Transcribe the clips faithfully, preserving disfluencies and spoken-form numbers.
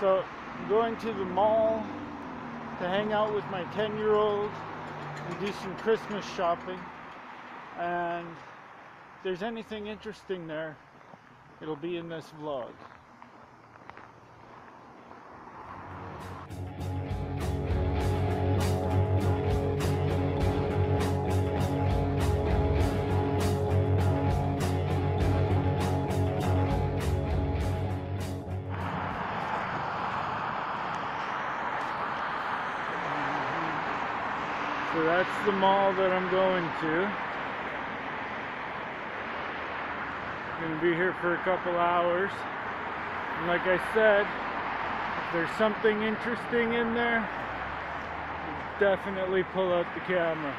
So I'm going to the mall to hang out with my ten year old and do some Christmas shopping, and if there's anything interesting there, it'll be in this vlog. So that's the mall that I'm going to. I'm going to be here for a couple hours. And like I said, if there's something interesting in there, definitely pull out the camera.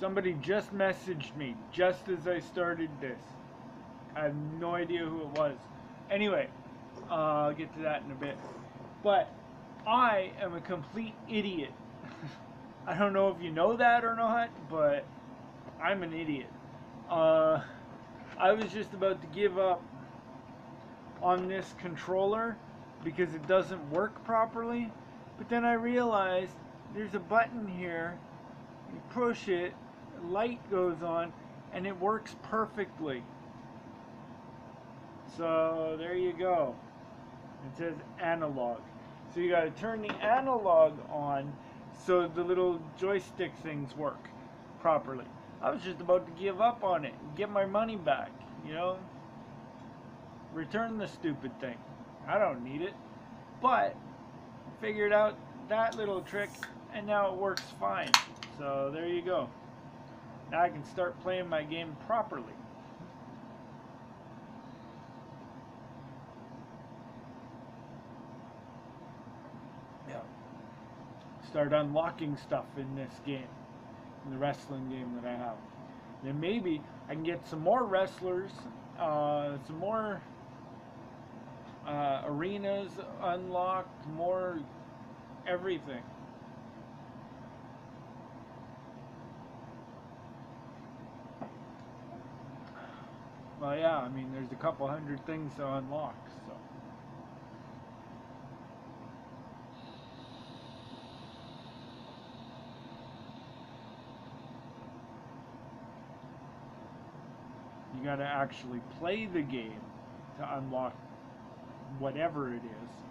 Somebody just messaged me just as I started this. I have no idea who it was. Anyway, uh, I'll get to that in a bit. But I am a complete idiot. I don't know if you know that or not, but I'm an idiot. Uh, I was just about to give up on this controller because it doesn't work properly. But then I realized there's a button here. You push it, light goes on, and it works perfectly. So there you go. It says analog. So you gotta turn the analog on so the little joystick things work properly. I was just about to give up on it and get my money back, you know? Return the stupid thing. I don't need it. But figured out that little trick and now it works fine. So there you go. Now I can start playing my game properly. Start unlocking stuff in this game, in the wrestling game that I have. Then maybe I can get some more wrestlers, uh, some more uh, arenas unlocked, more everything. Well, yeah, I mean, there's a couple hundred things to unlock, so. You gotta actually play the game to unlock whatever it is.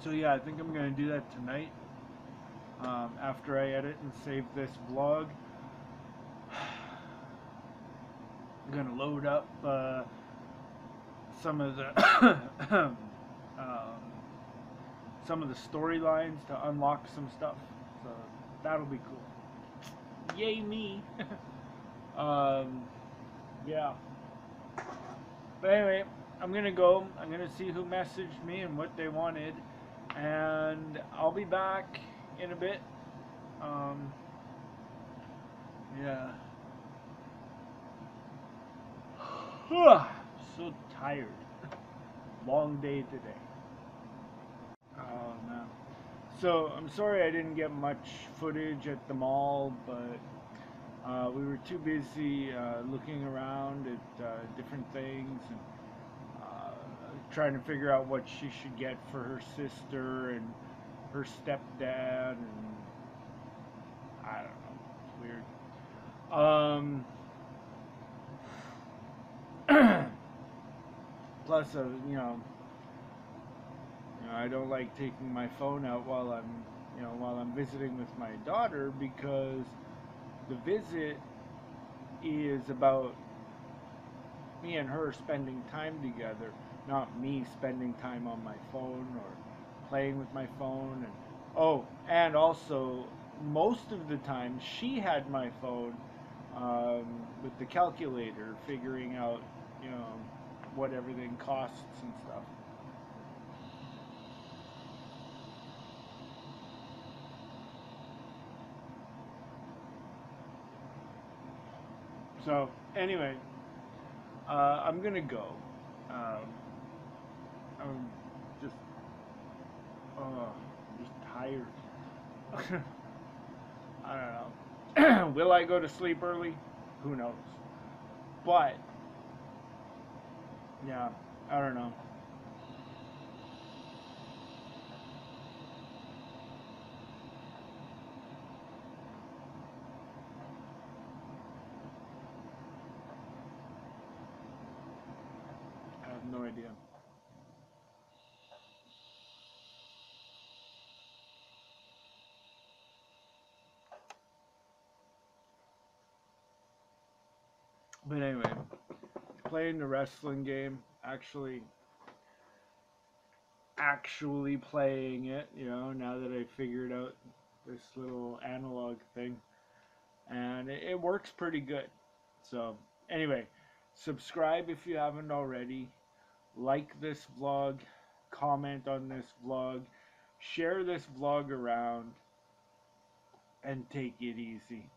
So So yeah, I think I'm gonna do that tonight. Um, after I edit and save this vlog. I'm gonna load up uh some of the um, some of the storylines to unlock some stuff, so that'll be cool. Yay me! um, yeah. But anyway, I'm gonna go. I'm gonna see who messaged me and what they wanted, and I'll be back in a bit. Um, yeah. So tired. Long day today. Oh no. So I'm sorry I didn't get much footage at the mall, but uh, we were too busy uh, looking around at uh, different things and uh, trying to figure out what she should get for her sister and her stepdad, and I don't know. It's weird. Um. Plus, uh, you know, you know, I don't like taking my phone out while I'm, you know, while I'm visiting with my daughter, because the visit is about me and her spending time together, not me spending time on my phone or playing with my phone. And oh, and also, most of the time she had my phone um, with the calculator, figuring out, you know, what everything costs and stuff. So anyway, uh, I'm gonna go. Um, I'm just, uh, I'm just tired. I don't know. Will I go to sleep early? Who knows? But yeah, I don't know. I have no idea. But anyway, playing the wrestling game, actually actually playing it, you know, now that I figured out this little analog thing, and it, it works pretty good. So anyway, subscribe if you haven't already, like this vlog, comment on this vlog, share this vlog around, and take it easy.